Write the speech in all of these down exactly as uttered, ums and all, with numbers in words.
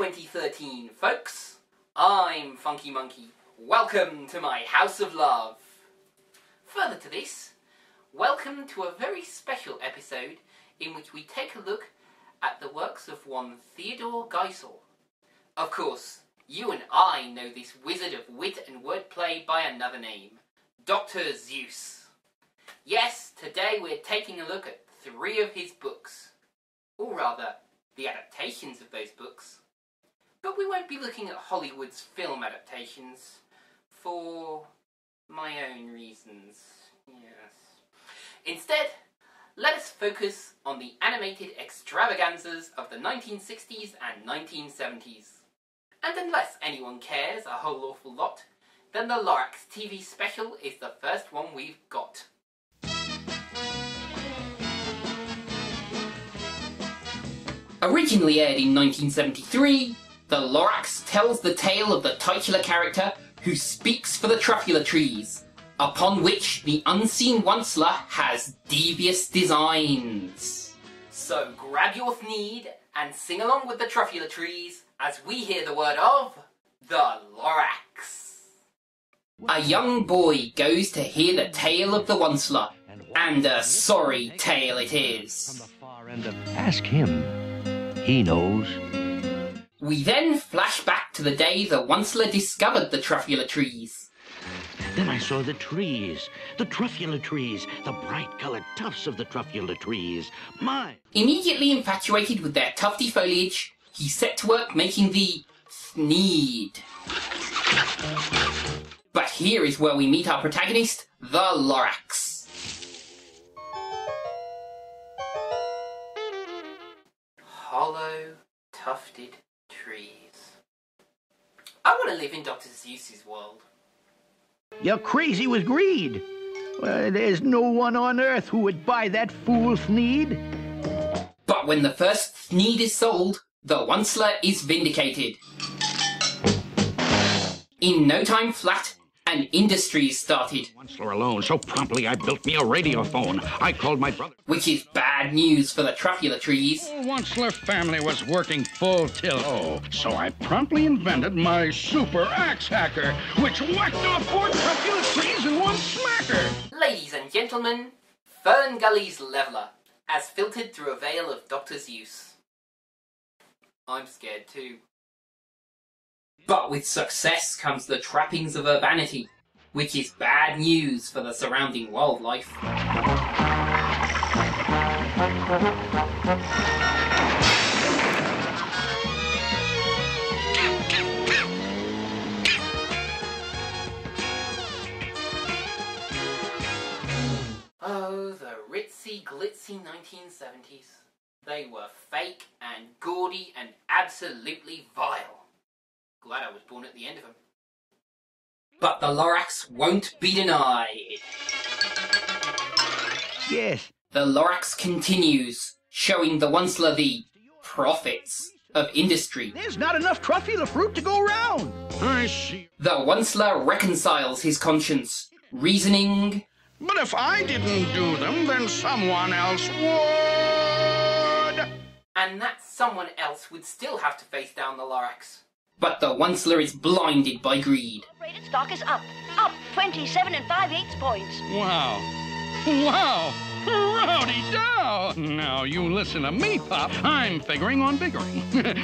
twenty thirteen, folks. I'm Funky Monkey. Welcome to my House of Love. Further to this, welcome to a very special episode in which we take a look at the works of one Theodore Geisel. Of course, you and I know this wizard of wit and wordplay by another name, Doctor Seuss. Yes, today we're taking a look at three of his books, or rather, the adaptations of those books. But we won't be looking at Hollywood's film adaptations, for my own reasons, yes. Instead, let us focus on the animated extravaganzas of the nineteen sixties and nineteen seventies. And unless anyone cares a whole awful lot, then the Lorax T V special is the first one we've got. Originally aired in nineteen seventy-three, The Lorax tells the tale of the titular character who speaks for the Truffula Trees, upon which the unseen Once-ler has devious designs. So grab your thneed and sing along with the Truffula Trees as we hear the word of The Lorax. A young boy goes to hear the tale of the Once-ler, and a sorry tale it is. Ask him. He knows. We then flash back to the day the Once-ler discovered the Truffula Trees. Then I saw the trees, the Truffula Trees, the bright-coloured tufts of the Truffula Trees, my... Immediately infatuated with their tufty foliage, he set to work making the thneed. But here is where we meet our protagonist, the Lorax. Hollow, tufted trees. I want to live in Doctor Seuss's world. You're crazy with greed. Well, there's no one on earth who would buy that fool thneed. But when the first thneed is sold, the Once-ler is vindicated. In no time flat, an industry is started. Once-ler alone, so promptly I built me a radiophone. I called my brother. Which is bad news for the Truffula Trees. The Once-ler family was working full tilt. Oh, so I promptly invented my super axe hacker, which whacked off four Truffula Trees in one smacker. Ladies and gentlemen, Fern Gully's leveler, as filtered through a veil of Doctor Seuss. I'm scared too. But with success comes the trappings of urbanity, which is bad news for the surrounding wildlife. Oh, the ritzy, glitzy nineteen seventies. They were fake and gaudy and absolutely vile. Glad I was born at the end of them. But the Lorax won't be denied. Yes. The Lorax continues, showing the Once-ler the profits of industry. There's not enough Truffula fruit to go round. I see. The Once-ler reconciles his conscience, reasoning... But if I didn't do them, then someone else would. And that someone else would still have to face down the Lorax. But the Once-ler is blinded by greed. Rated stock is up, up twenty-seven and five-eighths points. Wow, wow, rowdy dow. Now you listen to me, Pop. I'm figuring on biggering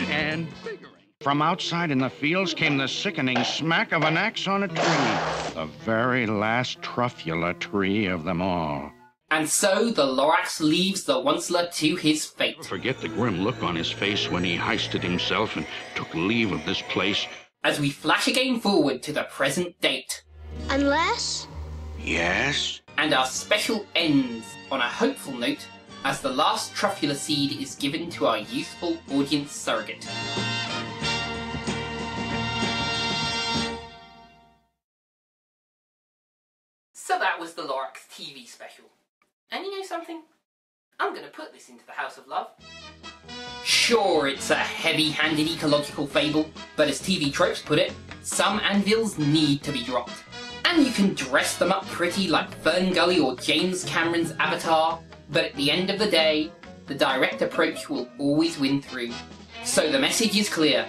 and biggering. From outside in the fields came the sickening smack of an axe on a tree, the very last Truffula tree of them all. And so the Lorax leaves the Once-ler to his fate. Forget the grim look on his face when he heisted himself and took leave of this place. As we flash again forward to the present date. Unless? Yes? And our special ends on a hopeful note as the last Truffula seed is given to our youthful audience surrogate. So that was the Lorax T V special. And you know something? I'm going to put this into the House of Love. Sure, it's a heavy-handed ecological fable, but as T V Tropes put it, some anvils need to be dropped. And you can dress them up pretty like Fern Gully or James Cameron's Avatar, but at the end of the day, the direct approach will always win through. So the message is clear.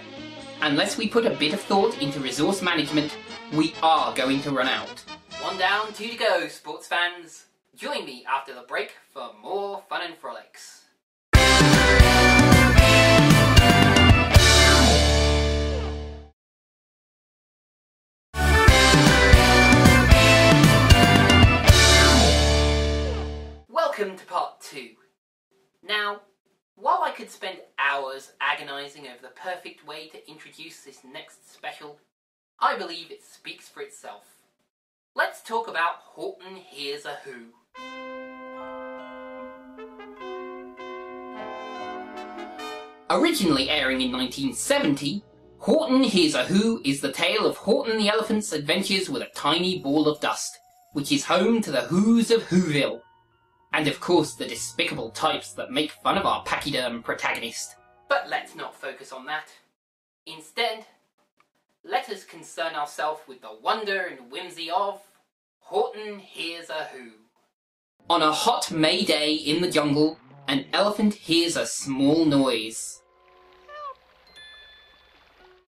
Unless we put a bit of thought into resource management, we are going to run out. One down, two to go, sports fans. Join me after the break for more fun and frolics. Welcome to part two. Now, while I could spend hours agonising over the perfect way to introduce this next special, I believe it speaks for itself. Let's talk about Horton Hears a Who. Originally airing in nineteen seventy, Horton Hears a Who is the tale of Horton the Elephant's adventures with a tiny ball of dust, which is home to the Whos of Whoville. And of course the despicable types that make fun of our pachyderm protagonist. But let's not focus on that. Instead, let us concern ourselves with the wonder and whimsy of Horton Hears a Who. On a hot May day in the jungle, an elephant hears a small noise.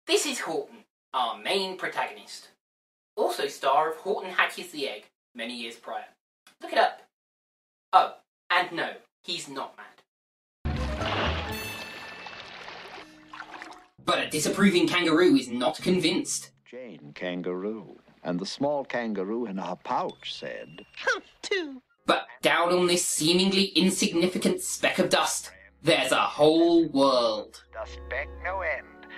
This is Horton, our main protagonist. Also star of Horton Hatches the Egg, many years prior. Look it up. Oh, and no, he's not mad. But a disapproving kangaroo is not convinced. Jane Kangaroo and the small kangaroo in her pouch said, "Humph, too." But down on this seemingly insignificant speck of dust, there's a whole world. Dust speck no end.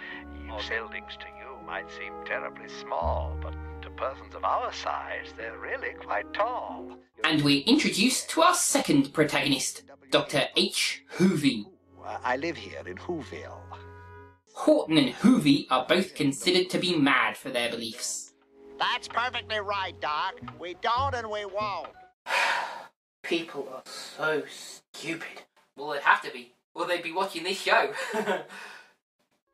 Your buildings to you might seem terribly small, but persons of our size, they're really quite tall. And we're introduced to our second protagonist, Doctor H. Hoovey. I live here in Whoville. Horton and Hoovey are both considered to be mad for their beliefs. That's perfectly right, Doc. We don't and we won't. People are so stupid. Well, they'd have to be, or they'd be watching this show.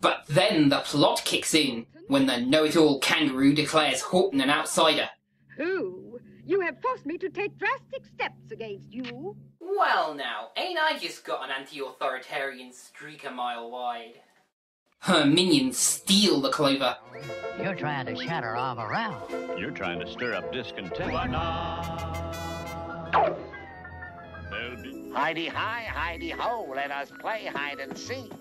But then the plot kicks in, when the know-it-all kangaroo declares Horton an outsider. Who? You have forced me to take drastic steps against you. Well now, ain't I just got an anti-authoritarian streak a mile wide? Her minions steal the clover. You're trying to shatter all around. You're trying to stir up discontent. Hidey-hi, hidey-ho, let us play hide-and-seek.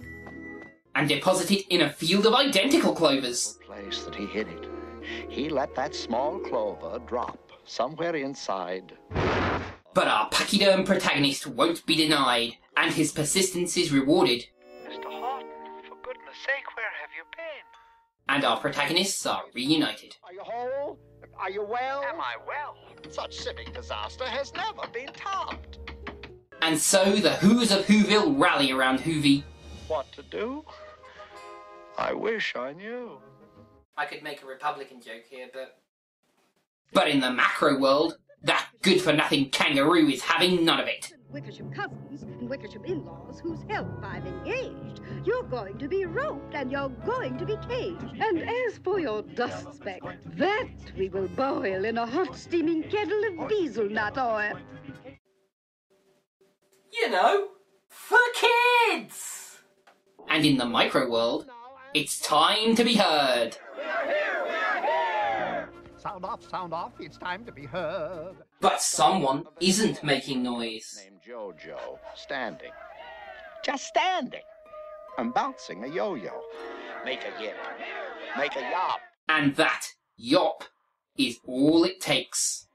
And deposit it in a field of identical clovers. The place that he hid it, he let that small clover drop somewhere inside. But our pachyderm protagonist won't be denied, and his persistence is rewarded. Mister Horton, for goodness sake, where have you been? And our protagonists are reunited. Are you whole? Are you well? Am I well? Such civic disaster has never been topped. And so the Whos of Whoville rally around Hoovey. What to do? I wish I knew. I could make a Republican joke here, but... But in the macro world, that good-for-nothing kangaroo is having none of it. Wickersham cousins and Wickersham in-laws whose help I've engaged. You're going to be roped and you're going to be caged. And as for your dust speck, that we will boil in a hot steaming kettle of hazelnut oil. You know, for kids! And in the micro world, it's time to be heard. We are here, we are here. Sound off, sound off, it's time to be heard. But someone isn't making noise. Named Jojo, standing. Just standing. I'm bouncing a yo-yo. Make a yip. Make a yop. And that yop is all it takes.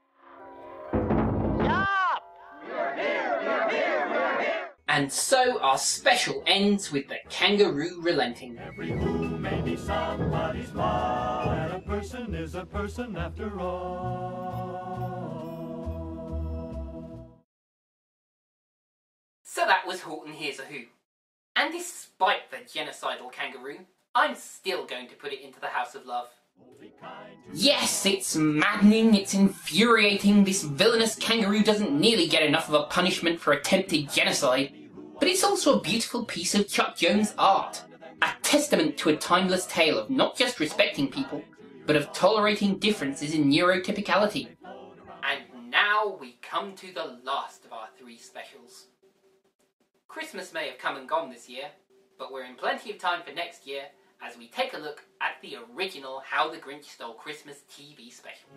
Yop! We're here, we're here, we're here. And so our special ends with the kangaroo relenting. Every who may be somebody's mom, and a person is a person after all. So that was Horton Hears a Who. And despite the genocidal kangaroo, I'm still going to put it into the House of Love. Yes, it's maddening, it's infuriating, this villainous kangaroo doesn't nearly get enough of a punishment for attempted genocide. But it's also a beautiful piece of Chuck Jones art, a testament to a timeless tale of not just respecting people, but of tolerating differences in neurotypicality. And now we come to the last of our three specials. Christmas may have come and gone this year, but we're in plenty of time for next year, as we take a look at the original How the Grinch Stole Christmas T V special.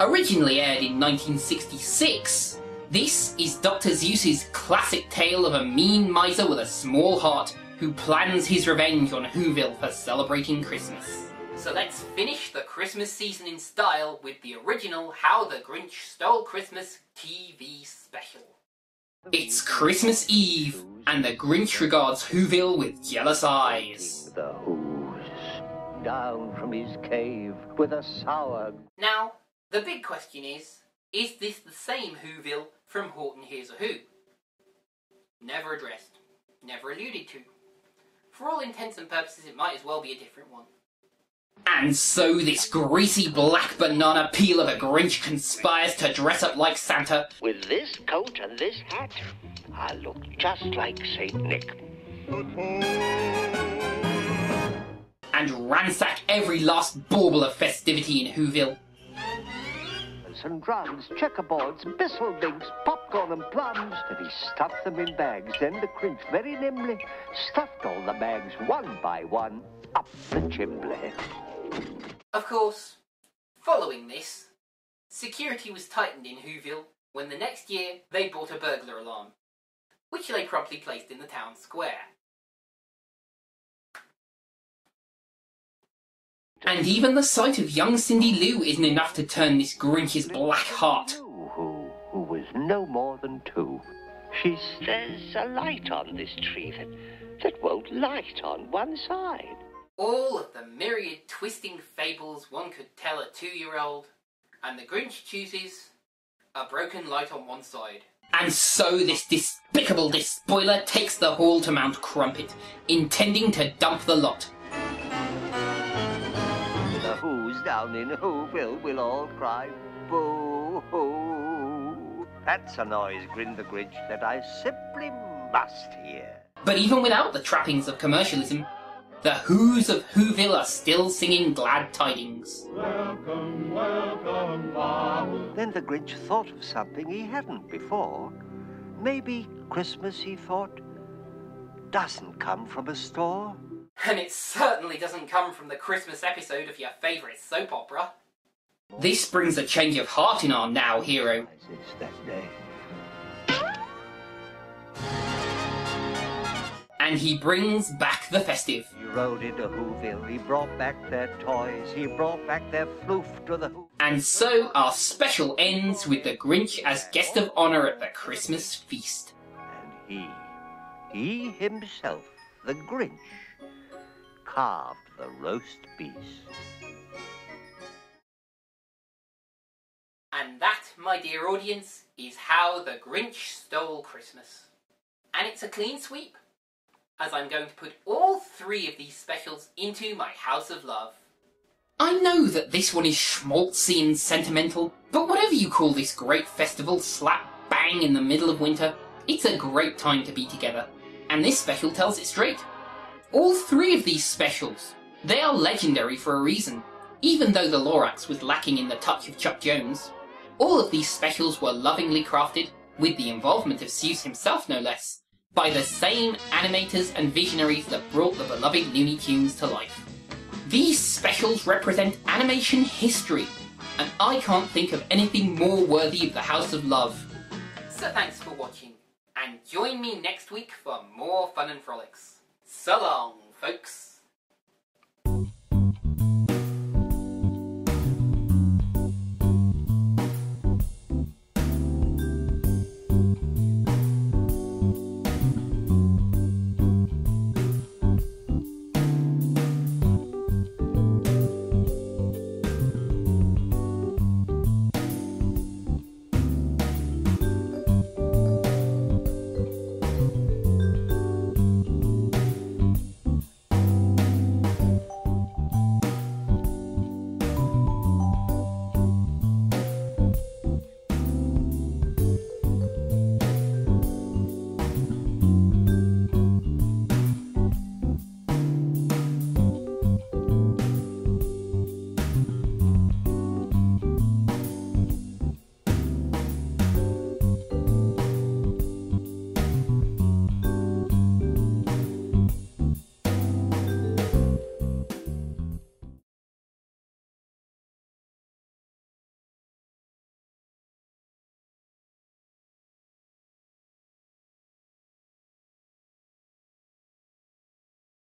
Originally aired in nineteen sixty-six, this is Doctor Seuss's classic tale of a mean miser with a small heart who plans his revenge on Whoville for celebrating Christmas. So let's finish the Christmas season in style with the original How the Grinch Stole Christmas T V special. It's Christmas Eve, and the Grinch regards Whoville with jealous eyes. The Whos, down from his cave with a sour... Now, the big question is, is this the same Whoville from Horton Hears a Who? Never addressed, never alluded to. For all intents and purposes, it might as well be a different one. And so this greasy black banana peel of a Grinch conspires to dress up like Santa. With this coat and this hat, I look just like Saint Nick. And ransack every last bauble of festivity in Whoville. And drums, checkerboards, bisselbinks, popcorn and plums. And he stuffed them in bags. Then the Grinch very nimbly stuffed all the bags one by one up the chimney. Of course, following this, security was tightened in Whoville when the next year they brought a burglar alarm, which they promptly placed in the town square. And even the sight of young Cindy Lou isn't enough to turn this Grinch's black heart. Who, who was no more than two. She says, there's a light on this tree that, that won't light on one side. All of the myriad twisting fables one could tell a two-year-old, and the Grinch chooses a broken light on one side. And so this despicable despoiler takes the haul to Mount Crumpit, intending to dump the lot. Who's down in Whoville will all cry, boo-hoo. That's a noise, grinned the Grinch, that I simply must hear. But even without the trappings of commercialism, the Whos of Whoville are still singing glad tidings. Welcome, welcome, Bob. Then the Grinch thought of something he hadn't before. Maybe Christmas, he thought, doesn't come from a store. And it certainly doesn't come from the Christmas episode of your favourite soap opera. This brings a change of heart in our now hero. And he brings back the festive. He rode into Whoville, he brought back their toys, he brought back their floof to the... And so our special ends with the Grinch as guest of honour at the Christmas feast. And he, he himself, the Grinch, carved the roast beast. And that, my dear audience, is How the Grinch Stole Christmas. And it's a clean sweep, as I'm going to put all three of these specials into my House of Love. I know that this one is schmaltzy and sentimental, but whatever you call this great festival slap bang in the middle of winter, it's a great time to be together. And this special tells it straight. All three of these specials, they are legendary for a reason. Even though The Lorax was lacking in the touch of Chuck Jones, all of these specials were lovingly crafted, with the involvement of Seuss himself no less, by the same animators and visionaries that brought the beloved Looney Tunes to life. These specials represent animation history, and I can't think of anything more worthy of the House of Love. So thanks for watching, and join me next week for more fun and frolics. So long, folks.